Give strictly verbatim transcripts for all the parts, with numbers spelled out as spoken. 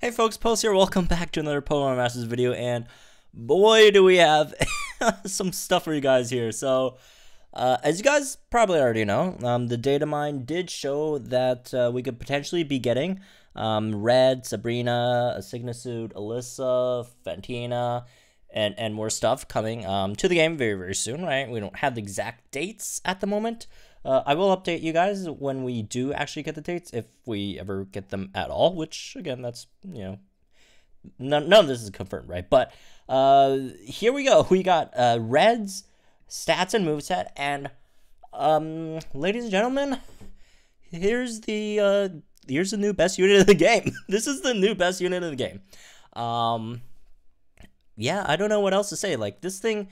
Hey folks, Post here, welcome back to another Pokemon Masters video, and boy do we have some stuff for you guys here. So, uh, as you guys probably already know, um, the data mine did show that uh, we could potentially be getting um, Red, Sabrina, Sygna Suit, Alyssa, Fantina, and, and more stuff coming um, to the game very, very soon, right? We don't have the exact dates at the moment. Uh, I will update you guys when we do actually get the dates, if we ever get them at all, which, again, that's, you know, none, none of this is confirmed, right? But uh, here we go. We got uh, Red's stats and moveset, and, um, ladies and gentlemen, here's the, uh, here's the new best unit of the game. This is the new best unit of the game. Um, yeah, I don't know what else to say. Like, this thing...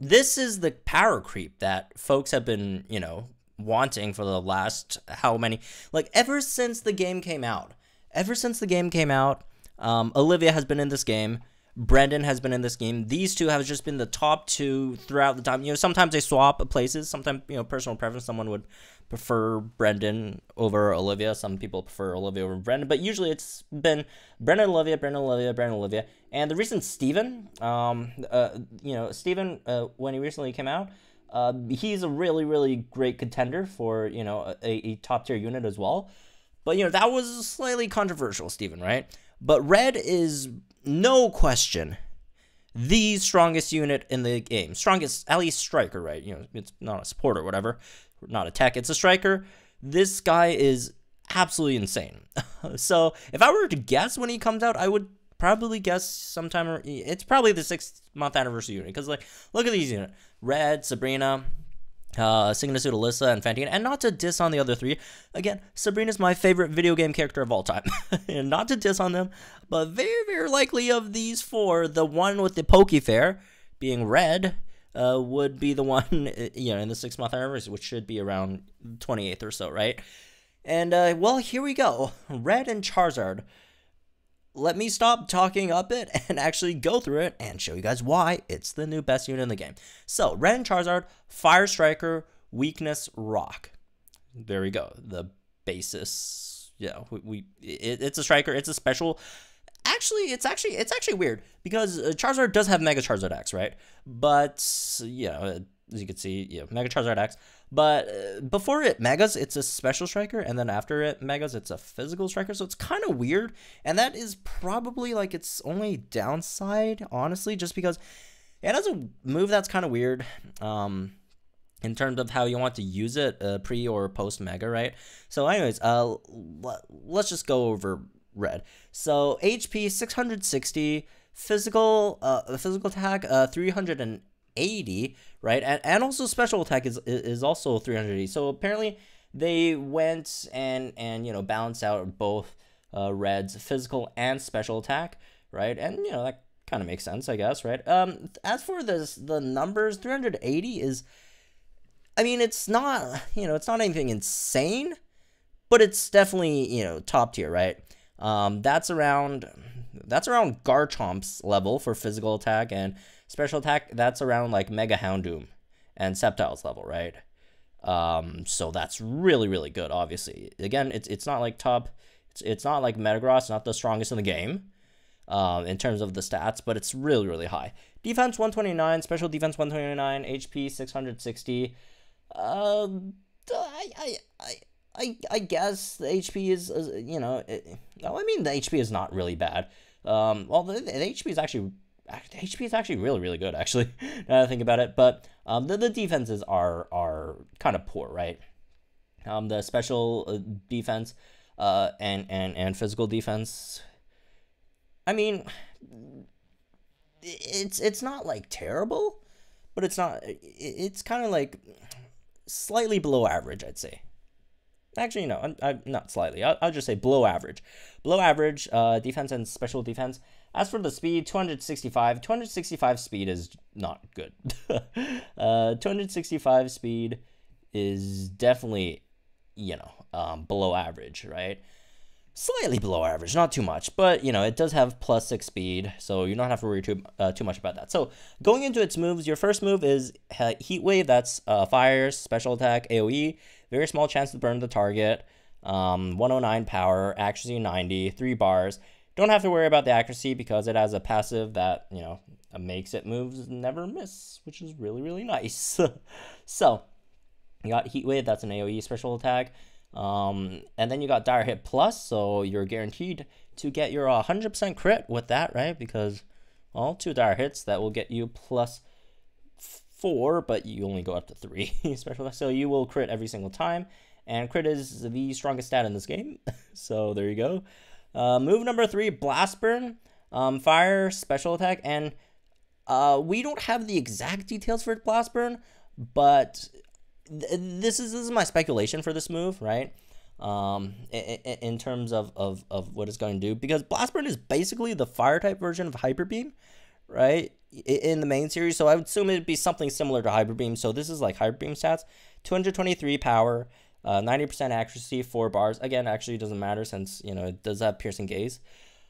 This is the power creep that folks have been, you know, wanting for the last how many, like ever since the game came out, ever since the game came out, um, Olivia has been in this game, Brendan has been in this game, these two have just been the top two throughout the time. You know, sometimes they swap places, sometimes, you know, personal preference, someone would prefer Brendan over Olivia, some people prefer Olivia over Brendan, but usually it's been Brendan, Olivia, Brendan, Olivia, Brendan, Olivia. And the recent Steven, um, uh, you know, Steven, uh, when he recently came out, uh, he's a really, really great contender for, you know, a, a top-tier unit as well. But, you know, that was slightly controversial, Steven, right? But Red is, no question, the strongest unit in the game. Strongest, at least striker, right? You know, it's not a support or whatever. Not a tech, it's a striker. This guy is absolutely insane. So, if I were to guess when he comes out, I would... probably guess sometime, or it's probably the sixth month anniversary unit, because like look at these unit: Red, Sabrina, uh, Sygna Suit, Alyssa, and Fantina. And not to diss on the other three, again, Sabrina's my favorite video game character of all time, and not to diss on them, but very, very likely of these four, the one with the Pokéfair being Red uh, would be the one, you know, in the sixth month anniversary, which should be around twenty-eighth or so, right? And uh, well, here we go, Red and Charizard. Let me stop talking up it and actually go through it and show you guys why it's the new best unit in the game. So, Red and Charizard, Fire Striker, Weakness, Rock. There we go. The basis, you know, we, we it, it's a striker. It's a special. Actually, it's actually it's actually weird because Charizard does have Mega Charizard X, right? But, you know, as you can see, you know, Mega Charizard X. But uh, before it megas, it's a special striker, and then after it megas, it's a physical striker, so it's kind of weird, and that is probably, like, its only downside, honestly, just because it has a move that's kind of weird um, in terms of how you want to use it uh, pre or post-mega, right? So anyways, uh, let's just go over Red. So H P, six hundred sixty, physical, uh, physical attack, uh, three hundred eighty, right? And, and also special attack is is also three hundred eighty. So apparently they went and and you know balance out both uh Red's physical and special attack, right? And you know that kind of makes sense, I guess, right? Um as for this the numbers, three hundred eighty is, I mean, it's not, you know, it's not anything insane, but it's definitely, you know, top tier, right? Um that's around that's around Garchomp's level for physical attack, and special attack, that's around like Mega Houndoom and Sceptile's level, right? Um, so that's really, really good, obviously. Again, it's it's not like top, it's, it's not like Metagross, not the strongest in the game uh, in terms of the stats, but it's really, really high. Defense one twenty-nine, special defense one twenty-nine, H P six hundred sixty. Uh, I, I, I, I, I guess the H P is, is you know, it, well, I mean, the H P is not really bad. Um, well, the, the H P is actually... H P is actually really, really good, actually, now that I think about it. But um, the, the defenses are are kind of poor, right? Um, the special defense uh, and, and, and physical defense, I mean, it's it's not, like, terrible, but it's not... It's kind of, like, slightly below average, I'd say. Actually, no, I'm, I'm not slightly. I'll, I'll just say below average. Below average uh, defense and special defense. As for the speed, two hundred sixty-five speed is not good. uh, two hundred sixty-five speed is definitely, you know, um, below average, right? Slightly below average, not too much, but, you know, it does have plus six speed, so you don't have to worry too, uh, too much about that. So, going into its moves, your first move is Heat Wave, that's uh, fire, special attack, A O E, very small chance to burn the target, um, one oh nine power, accuracy ninety, three bars, Don't have to worry about the accuracy because it has a passive that, you know, makes it moves never miss, which is really, really nice. So you got Heat Wave, that's an A O E special attack. Um, and then you got Dire Hit Plus, so you're guaranteed to get your one hundred percent crit with that, right? Because, well, two Dire Hits, that will get you plus four, but you only go up to three special attack. So you will crit every single time. And crit is the strongest stat in this game. So there you go. Uh, move number three, Blast Burn, um, fire, special attack, and uh, we don't have the exact details for Blast Burn, but th this is this is my speculation for this move, right? Um, in, in terms of, of, of what it's going to do, because Blast Burn is basically the fire type version of Hyper Beam, right? In the main series, so I would assume it'd be something similar to Hyper Beam. So this is like Hyper Beam stats, two hundred twenty-three power. Uh, ninety percent accuracy, four bars. Again, actually doesn't matter since, you know, it does have Piercing Gaze.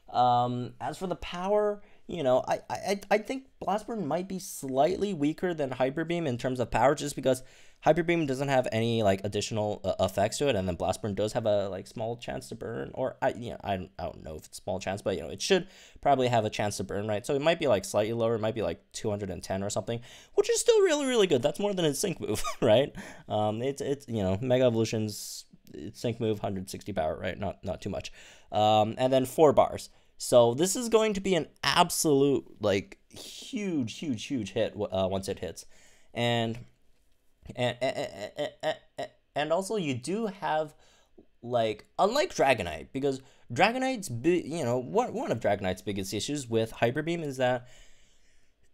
Um, as for the power, you know, I, I, I think Blast Burn might be slightly weaker than Hyper Beam in terms of power, just because Hyper Beam doesn't have any, like, additional uh, effects to it, and then Blast Burn does have a, like, small chance to burn, or, I, you know, I don't, I don't know if it's small chance, but, you know, it should probably have a chance to burn, right? So it might be, like, slightly lower, it might be, like, two hundred ten or something, which is still really, really good. That's more than its sync move, right? Um, it's, it's, you know, Mega Evolution's sync move, one hundred sixty power, right? Not, not too much. Um, and then four bars. So this is going to be an absolute, like, huge, huge, huge hit uh, once it hits. And, and, and, and, and also you do have, like, unlike Dragonite, because Dragonite's, you know, one, one of Dragonite's biggest issues with Hyper Beam is that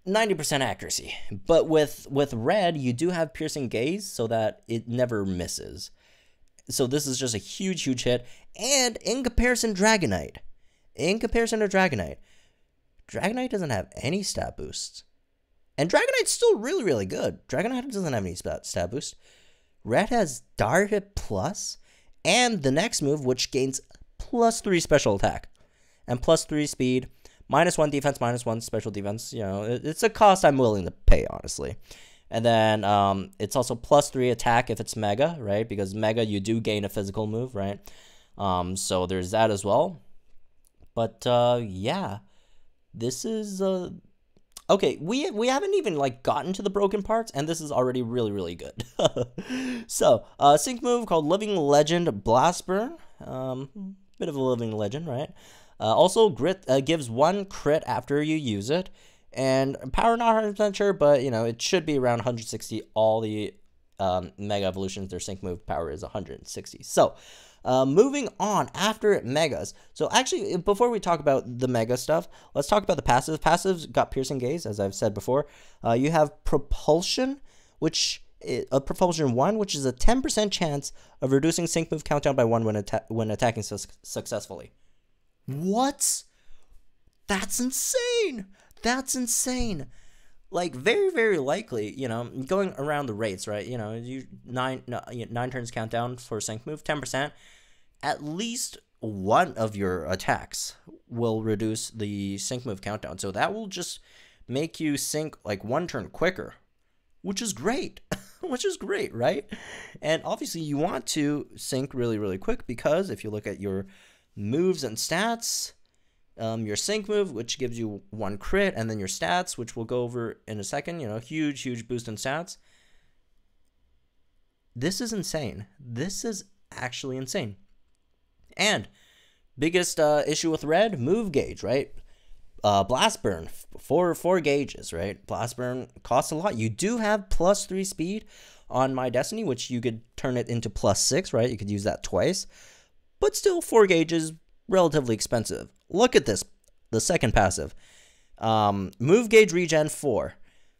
ninety percent accuracy. But with, with Red, you do have Piercing Gaze so that it never misses. So this is just a huge, huge hit. And in comparison, Dragonite. In comparison to Dragonite, Dragonite doesn't have any stat boosts. And Dragonite's still really, really good. Dragonite doesn't have any stat boost. Red has Dire Hit Plus, and the next move, which gains plus three special attack, and plus three speed, minus one defense, minus one special defense. You know, it's a cost I'm willing to pay, honestly. And then um, it's also plus three attack if it's Mega, right? Because Mega, you do gain a physical move, right? Um, so there's that as well. But, uh, yeah, this is, uh, okay, we, we haven't even, like, gotten to the broken parts, and this is already really, really good. So, uh, sync move called Living Legend Blasper, um, bit of a living legend, right? Uh, also, grit, uh, gives one crit after you use it, and power not one hundred percent sure, but, you know, it should be around one hundred sixty, all the, um, Mega Evolutions, their sync move power is one hundred sixty, so... Uh, moving on, after it megas. So actually, before we talk about the mega stuff, let's talk about the passives. Passives got Piercing Gaze, as I've said before. Uh, you have Propulsion, which is, uh, Propulsion one, which is a ten percent chance of reducing sync move countdown by one when, atta when attacking su successfully. What? That's insane! That's insane! Like, very, very likely, you know, going around the rates, right? You know, you nine, no, you know, nine turns countdown for sync move, ten percent. At least one of your attacks will reduce the sync move countdown. So that will just make you sync, like, one turn quicker, which is great. Which is great, right? And obviously you want to sync really, really quick because if you look at your moves and stats... Um, your sync move, which gives you one crit, and then your stats, which we'll go over in a second, you know, huge, huge boost in stats. This is insane. This is actually insane. And biggest uh, issue with Red, move gauge, right? Uh, Blast Burn, four, four gauges, right? Blast Burn costs a lot. You do have plus three speed on My Destiny, which you could turn it into plus six, right? You could use that twice, but still four gauges, relatively expensive. Look at this, the second passive. Um, move gauge regen four.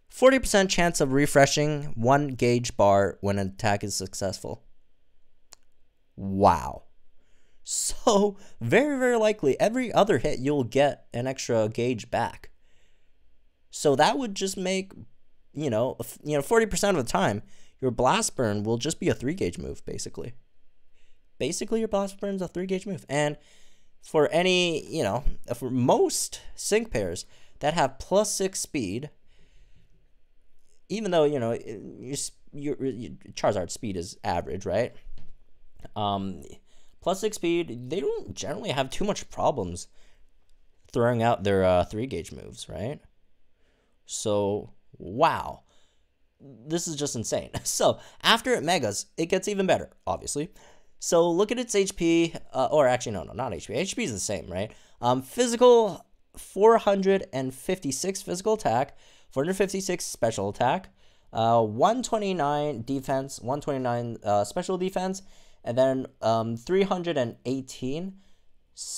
forty percent chance of refreshing one gauge bar when an attack is successful. Wow. So, very, very likely every other hit you'll get an extra gauge back. So that would just make, you know, you know, forty percent of the time, your Blast Burn will just be a three gauge move, basically. Basically, your Blast Burn is a three gauge move. And... for any, you know, for most sync pairs that have plus six speed, even though, you know, your, your, your Charizard speed is average, right? Um, plus six speed, they don't generally have too much problems throwing out their uh, three gauge moves, right? So, wow. This is just insane. So, after it Megas, it gets even better, obviously. So, look at its H P, uh, or actually, no, no, not H P. H P is the same, right? Um, physical, four hundred fifty-six physical attack, four hundred fifty-six special attack, uh, one twenty-nine defense, one twenty-nine uh, special defense, and then um, three hundred eighteen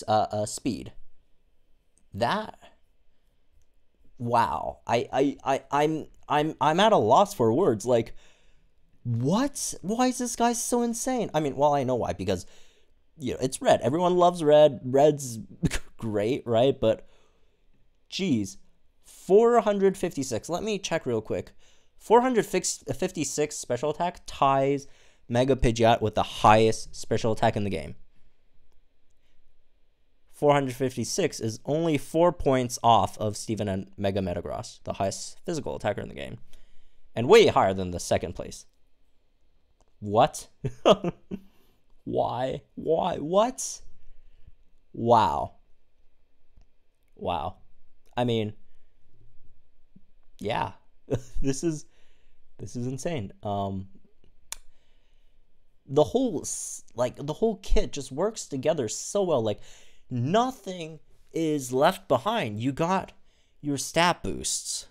uh, uh, speed. That, wow. I, I, I, I'm, I'm, I'm at a loss for words. Like, what? Why is this guy so insane? I mean, well, I know why, because, you know, it's Red. Everyone loves Red. Red's great, right? But, geez, four hundred fifty-six. Let me check real quick. four hundred fifty-six special attack ties Mega Pidgeot with the highest special attack in the game. four hundred fifty-six is only four points off of Steven and Mega Metagross, the highest physical attacker in the game, and way higher than the second place. What? Why? Why? What? Wow. Wow. I mean, yeah, this is this is insane. Um, the whole like the whole kit just works together so well. Like, nothing is left behind. You got your stat boosts,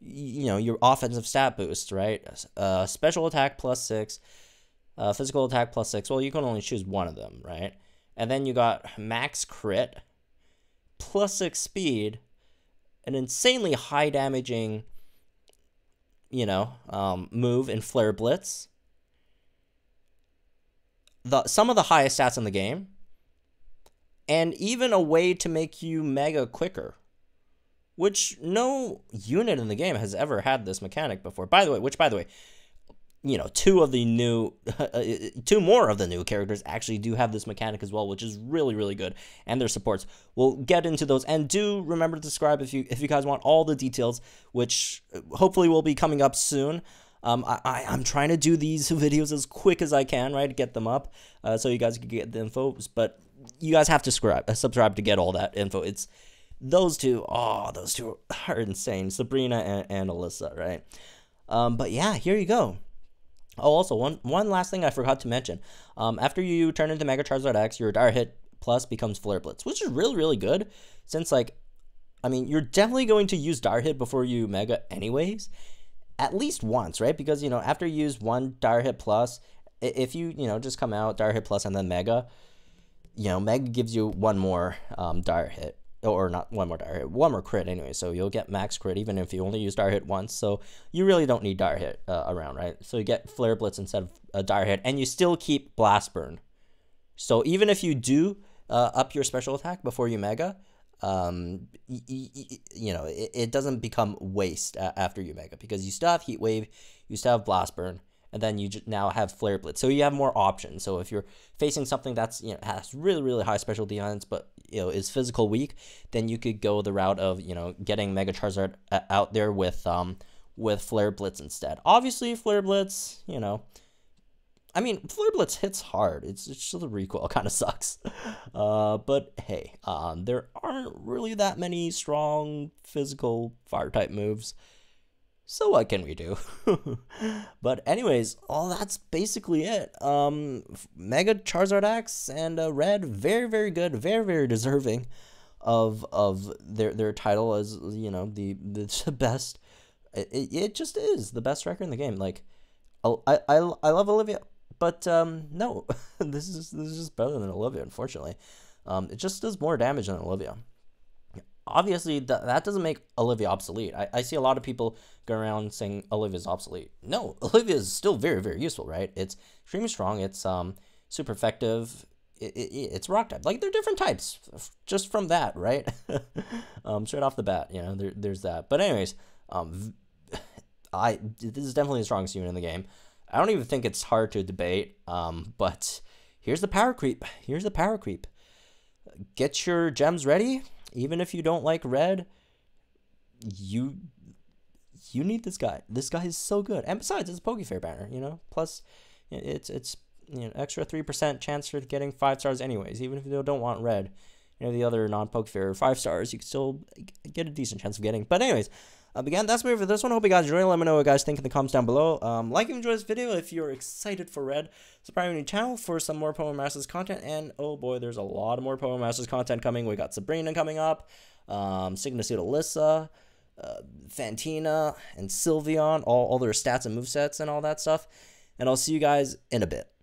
you know, your offensive stat boost, right? Uh, special attack plus six, uh, physical attack plus six. Well, you can only choose one of them, right? And then you got max crit, plus six speed, an insanely high damaging, you know, um, move in Flare Blitz. The, some of the highest stats in the game. And even a way to make you mega quicker, which no unit in the game has ever had this mechanic before. By the way, which by the way, you know, two of the new, two more of the new characters actually do have this mechanic as well, which is really, really good. And their supports. We'll get into those. And do remember to subscribe if you if you guys want all the details, which hopefully will be coming up soon. Um, I, I, I'm trying to do these videos as quick as I can, right? Get them up uh, so you guys can get the info. But you guys have to subscribe, subscribe to get all that info. It's those two. Oh, those two are insane. Sabrina and, and Alyssa, right? Um, but yeah, here you go. Oh, also, one, one last thing I forgot to mention. Um, after you turn into Mega Charizard X, your Dire Hit Plus becomes Flare Blitz, which is really, really good. Since, like, I mean, you're definitely going to use Dire Hit before you Mega anyways. At least once, right? Because, you know, after you use one Dire Hit Plus, if you, you know, just come out, Dire Hit Plus, and then Mega, you know, Mega gives you one more um, Dire Hit. Or not one more Dire Hit, one more crit anyway. So you'll get max crit even if you only use Dire Hit once. So you really don't need Dire Hit uh, around, right? So you get Flare Blitz instead of a Dire Hit. And you still keep Blast Burn. So even if you do uh, up your special attack before you Mega, um you know, it, it doesn't become waste uh, after you Mega, because you still have Heat Wave, you still have Blast Burn, and then you just now have Flare Blitz, so you have more options. So if you're facing something that's, you know, has really, really high special defense but, you know, is physical weak, then you could go the route of, you know, getting Mega Charizard out there with um with Flare Blitz instead. Obviously Flare Blitz, you know, I mean, Flare Blitz hits hard. It's, it's just the recoil kind of sucks. Uh, but hey, um, there aren't really that many strong physical fire type moves. So what can we do? But anyways, all that's basically it. Um, Mega Charizard X and uh, Red, very, very good, very, very deserving of of their their title as, you know, the the best. It, it just is the best record in the game. Like, I I I love Olivia. But um, no, this is this is just better than Olivia, unfortunately. Um, it just does more damage than Olivia. Obviously, th that doesn't make Olivia obsolete. I, I see a lot of people go around saying Olivia's obsolete. No, Olivia is still very, very useful, right? It's extremely strong. It's um super effective. It, it, it's rock type. Like, they're different types just from that, right? um, straight off the bat, you know, there, there's that. But anyways, um, I this is definitely the strongest unit in the game. I don't even think it's hard to debate, um, but here's the power creep. Here's the power creep. Get your gems ready. Even if you don't like Red, you you need this guy. This guy is so good. And besides, it's a Pokéfair banner, you know? Plus, it's, it's you know, extra three percent chance for getting five stars anyways. Even if you don't want Red, you know, the other non-Pokefair five stars, you can still get a decent chance of getting. But anyways, um, again, that's me for this one. I hope you guys enjoyed. Let me know what you guys think in the comments down below. Um, like if you enjoyed this video, if you're excited for Red, subscribe to my channel for some more Pokemon Masters content. And oh boy, there's a lot of more Pokemon Masters content coming. We got Sabrina coming up, um, Sygna Suit Alyssa, uh, Fantina, and Sylveon, all, all their stats and movesets and all that stuff. And I'll see you guys in a bit.